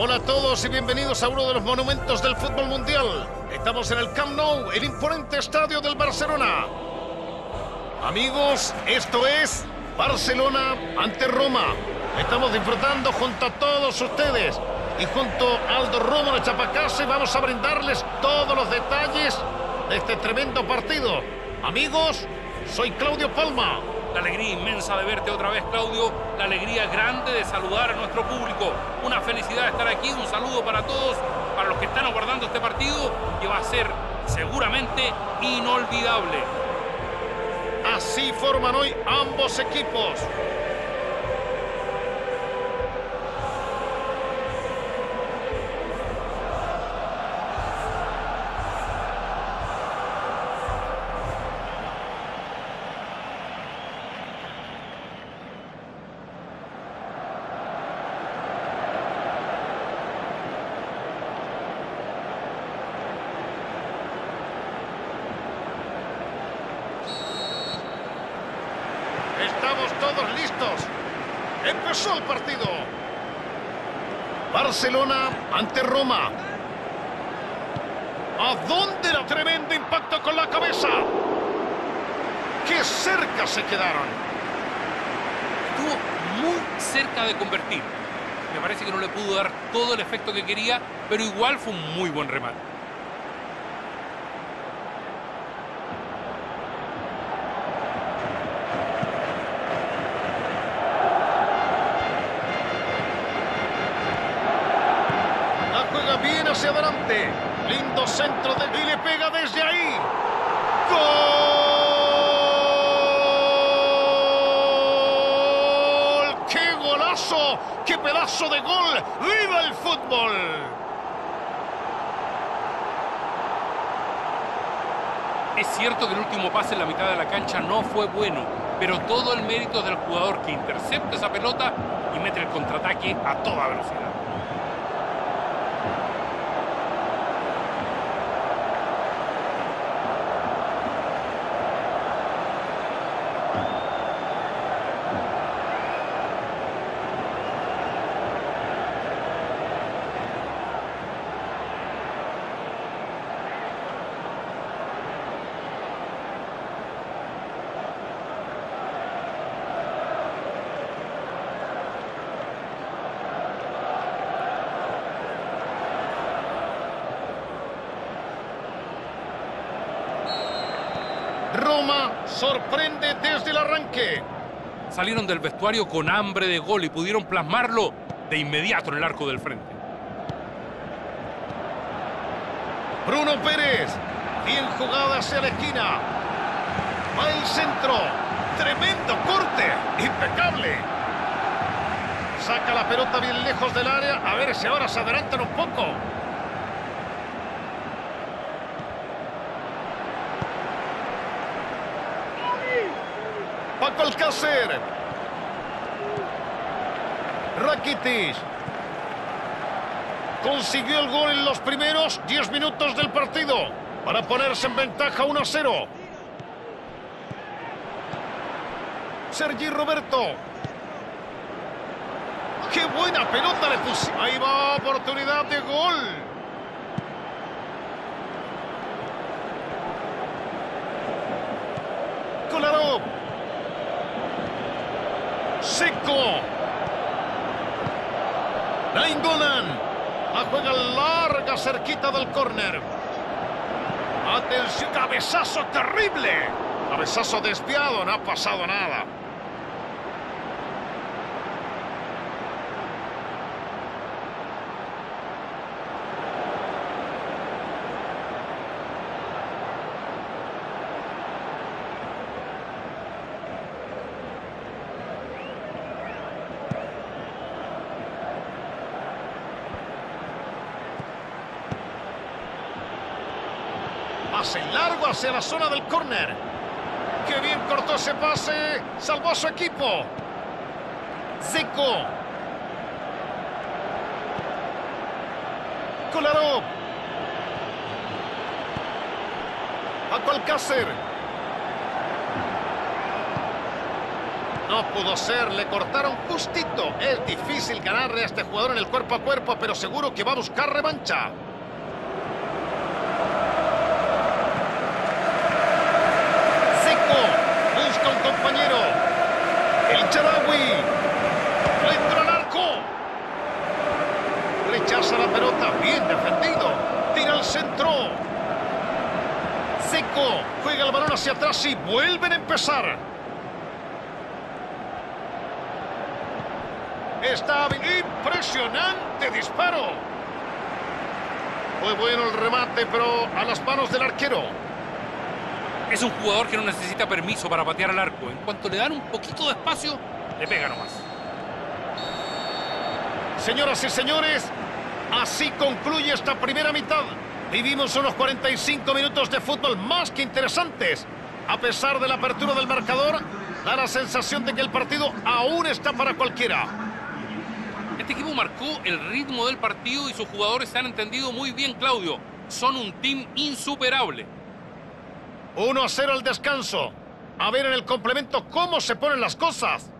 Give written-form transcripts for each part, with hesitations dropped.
Hola a todos y bienvenidos a uno de los monumentos del fútbol mundial. Estamos en el Camp Nou, el imponente estadio del Barcelona. Amigos, esto es Barcelona ante Roma. Estamos disfrutando junto a todos ustedes. Y junto a Aldo Romo de Chapacase vamos a brindarles todos los detalles de este tremendo partido. Amigos, soy Claudio Palma. La alegría inmensa de verte otra vez, Claudio. La alegría grande de saludar a nuestro público. Una felicidad de estar aquí. Un saludo para todos, para los que están aguardando este partido, que va a ser seguramente inolvidable. Así forman hoy ambos equipos. Estamos todos listos. Empezó el partido. Barcelona ante Roma. ¿A dónde la tremendo impacto con la cabeza? ¡Qué cerca se quedaron! Estuvo muy cerca de convertir. Me parece que no le pudo dar todo el efecto que quería, pero igual fue un muy buen remate. Hacia adelante, lindo centro y le pega desde ahí. ¡Gol! ¡Qué golazo! ¡Qué pedazo de gol! ¡Viva el fútbol! Es cierto que el último pase en la mitad de la cancha no fue bueno, pero todo el mérito del jugador que intercepta esa pelota y mete el contraataque a toda velocidad. Roma sorprende desde el arranque. Salieron del vestuario con hambre de gol y pudieron plasmarlo de inmediato en el arco del frente. Bruno Pérez, bien jugada hacia la esquina. Va el centro. Tremendo corte, impecable. Saca la pelota bien lejos del área. A ver si ahora se adelantan un poco. Paco Alcácer. Rakitic. Consiguió el gol en los primeros 10 minutos del partido para ponerse en ventaja 1-0. Sergi Roberto. ¡Qué buena pelota le puso! Ahí va, oportunidad de gol. Kolarov. Zico. Nainggolan. La juega larga cerquita del córner. Atención, cabezazo terrible. Cabezazo desviado, no ha pasado nada. Pase largo hacia la zona del córner. ¡Qué bien cortó ese pase! Salvó a su equipo. Zico. Kolarov. Paco Alcácer. No pudo ser, le cortaron justito. Es difícil ganarle a este jugador en el cuerpo a cuerpo, pero seguro que va a buscar revancha. Zico busca un compañero. El Charawi le entra al arco. Rechaza la pelota, bien defendido. Tira al centro. Zico juega el balón hacia atrás y vuelven a empezar. Está impresionante disparo. Muy bueno el remate, pero a las manos del arquero. Es un jugador que no necesita permiso para patear al arco. En cuanto le dan un poquito de espacio, le pega nomás. Señoras y señores, así concluye esta primera mitad. Vivimos unos 45 minutos de fútbol más que interesantes. A pesar de la apertura del marcador, da la sensación de que el partido aún está para cualquiera. Este equipo marcó el ritmo del partido y sus jugadores se han entendido muy bien, Claudio. Son un team insuperable. 1-0 al descanso. A ver en el complemento cómo se ponen las cosas.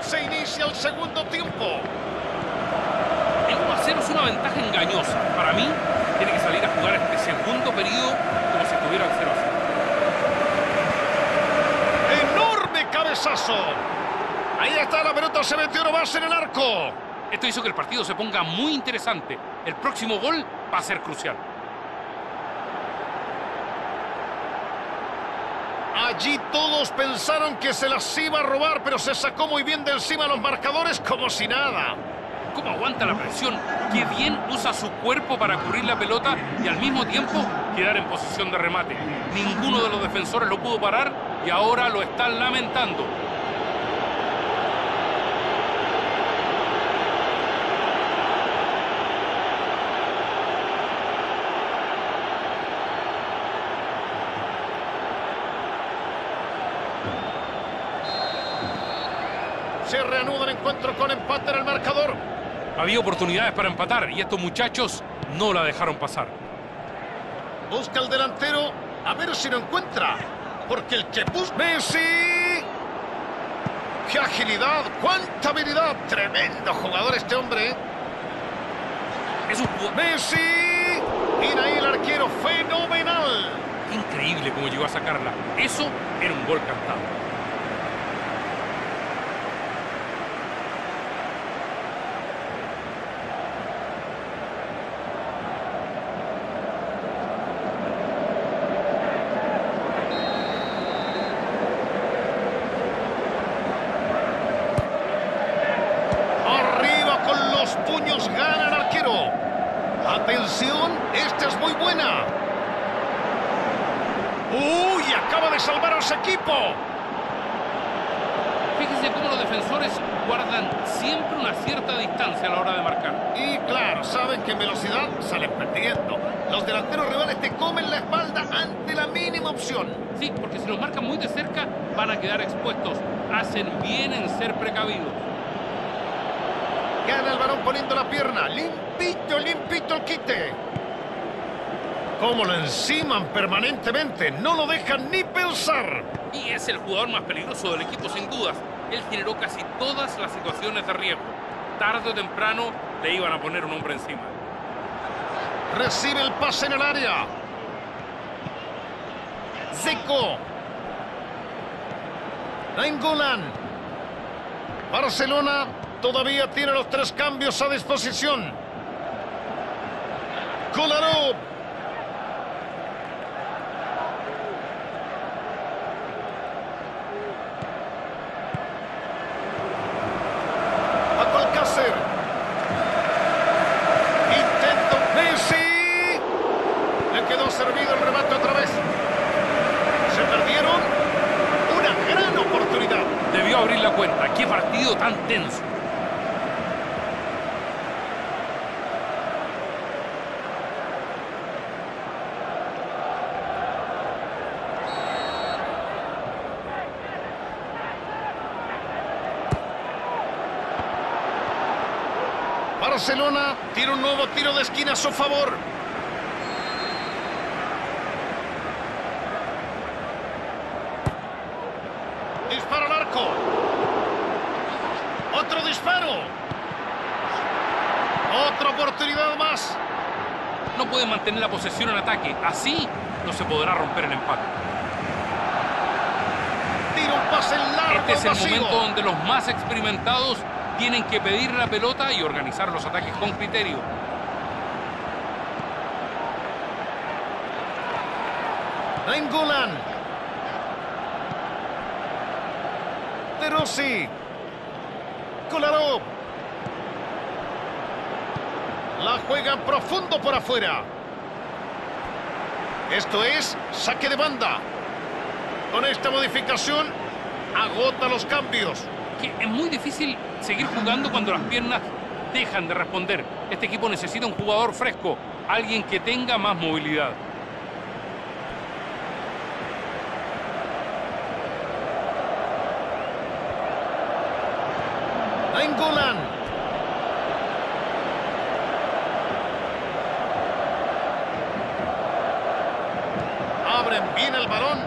Se inicia el segundo tiempo. El 1-0 es una ventaja engañosa. Para mí, tiene que salir a jugar este segundo periodo como si estuviera al 0-0. ¡Enorme cabezazo! Ahí está la pelota, se metió nomás en el arco. Esto hizo que el partido se ponga muy interesante. El próximo gol va a ser crucial. Allí todos pensaron que se las iba a robar, pero se sacó muy bien de encima los marcadores como si nada. ¿Cómo aguanta la presión? Qué bien usa su cuerpo para cubrir la pelota y al mismo tiempo quedar en posición de remate. Ninguno de los defensores lo pudo parar y ahora lo están lamentando. Se reanuda el encuentro con empate en el marcador. Había oportunidades para empatar y estos muchachos no la dejaron pasar. Busca el delantero, a ver si lo encuentra. Porque el que busca... ¡Messi! ¡Qué agilidad! ¡Cuánta habilidad! ¡Tremendo jugador este hombre! Es un... ¡Messi! Mira ahí el arquero, fenomenal. Increíble cómo llegó a sacarla. Eso era un gol cantado. Atención, esta es muy buena. ¡Uy! Acaba de salvar a ese equipo. Fíjense cómo los defensores guardan siempre una cierta distancia a la hora de marcar. Y claro, saben que en velocidad salen perdiendo. Los delanteros rivales te comen la espalda ante la mínima opción. Sí, porque si los marcan muy de cerca van a quedar expuestos. Hacen bien en ser precavidos. Gana el balón poniendo la pierna. Limpito, limpito el quite. Como lo enciman permanentemente. No lo dejan ni pensar. Y es el jugador más peligroso del equipo, sin dudas. Él generó casi todas las situaciones de riesgo. Tarde o temprano le iban a poner un hombre encima. Recibe el pase en el área. Zico. Nainggolan. Barcelona todavía tiene los tres cambios a disposición. Kolarov. Paco Alcácer. Intento. Messi. Le quedó servido el remate otra vez. Se perdieron una gran oportunidad. Debió abrir la cuenta. ¡Qué partido tan tenso! Barcelona. Tiene un nuevo tiro de esquina a su favor. Disparo al arco. Otro disparo. Otra oportunidad más. No puede mantener la posesión en ataque. Así no se podrá romper el empate. Tira un pase largo. Este es el momento donde los más experimentados tienen que pedir la pelota y organizar los ataques con criterio. Nainggolan. De Rossi. Kolarov. La juegan profundo por afuera. Esto es saque de banda. Con esta modificación agota los cambios. Que es muy difícil seguir jugando cuando las piernas dejan de responder. Este equipo necesita un jugador fresco, alguien que tenga más movilidad. Nainggolan. Bien el balón.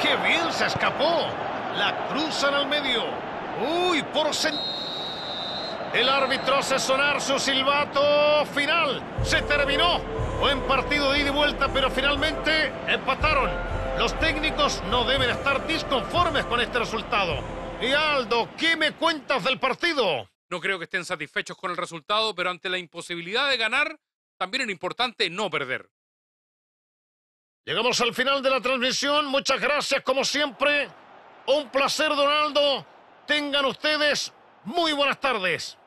¡Qué bien se escapó! La cruzan al medio. ¡Uy! El árbitro hace sonar su silbato final. Se terminó. Buen partido de ida y vuelta, pero finalmente empataron. Los técnicos no deben estar disconformes con este resultado. Y Aldo, ¿qué me cuentas del partido? No creo que estén satisfechos con el resultado, pero ante la imposibilidad de ganar, también era importante no perder. Llegamos al final de la transmisión. Muchas gracias, como siempre. Un placer, Donaldo. Tengan ustedes muy buenas tardes.